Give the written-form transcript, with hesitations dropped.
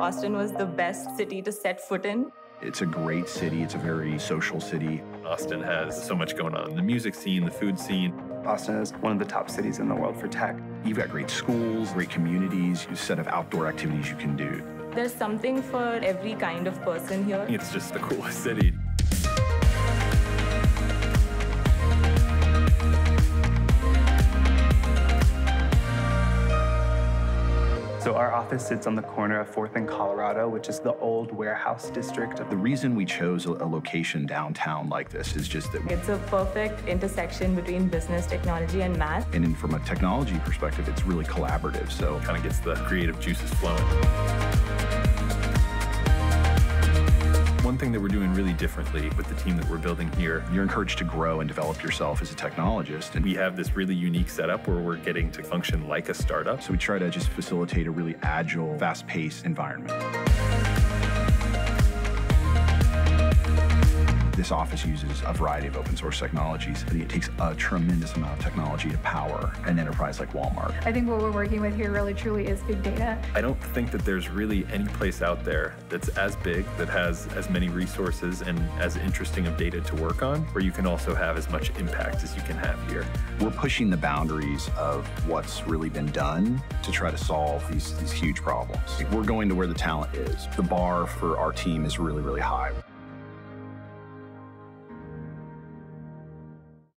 Austin was the best city to set foot in. It's a great city. It's a very social city. Austin has so much going on. The music scene, the food scene. Austin is one of the top cities in the world for tech. You've got great schools, great communities, a set of outdoor activities you can do. There's something for every kind of person here. It's just the coolest city. So our office sits on the corner of 4th and Colorado, which is the old warehouse district. The reason we chose a location downtown like this is just that it's a perfect intersection between business, technology, and math. And then from a technology perspective, it's really collaborative, so it kind of gets the creative juices flowing. One thing that we're doing really differently with the team that we're building here, you're encouraged to grow and develop yourself as a technologist. And we have this really unique setup where we're getting to function like a startup. So we try to just facilitate a really agile, fast-paced environment. This office uses a variety of open source technologies. It takes a tremendous amount of technology to power an enterprise like Walmart. I think what we're working with here really truly is big data. I don't think that there's really any place out there that's as big, that has as many resources and as interesting of data to work on, where you can also have as much impact as you can have here. We're pushing the boundaries of what's really been done to try to solve these huge problems. We're going to where the talent is. The bar for our team is really, really high.